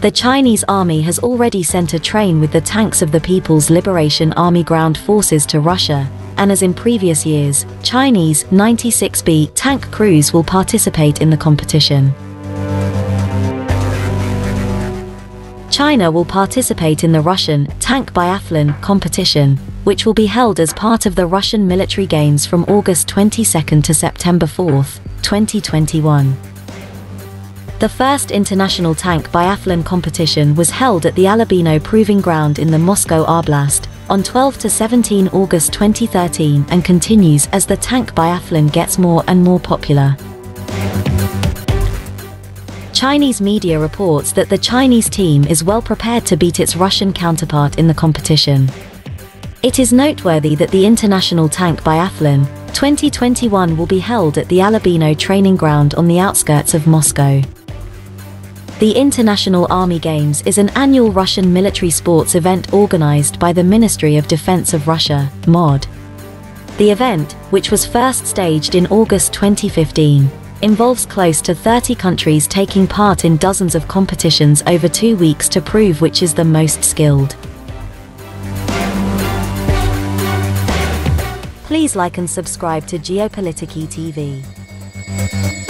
The Chinese army has already sent a train with the tanks of the People's Liberation Army Ground Forces to Russia, and as in previous years, Chinese 96B tank crews will participate in the competition. China will participate in the Russian Tank Biathlon competition, which will be held as part of the Russian military games from August 22 to September 4, 2021. The first international tank biathlon competition was held at the Alabino Proving Ground in the Moscow Oblast on 12 to 17 August 2013 and continues as the tank biathlon gets more and more popular. Chinese media reports that the Chinese team is well prepared to beat its Russian counterpart in the competition. It is noteworthy that the International Tank Biathlon 2021 will be held at the Alabino Training Ground on the outskirts of Moscow. The International Army Games is an annual Russian military sports event organized by the Ministry of Defense of Russia, MOD. The event, which was first staged in August 2015, involves close to 30 countries taking part in dozens of competitions over 2 weeks to prove which is the most skilled. Please like and subscribe to Geopolitiki TV.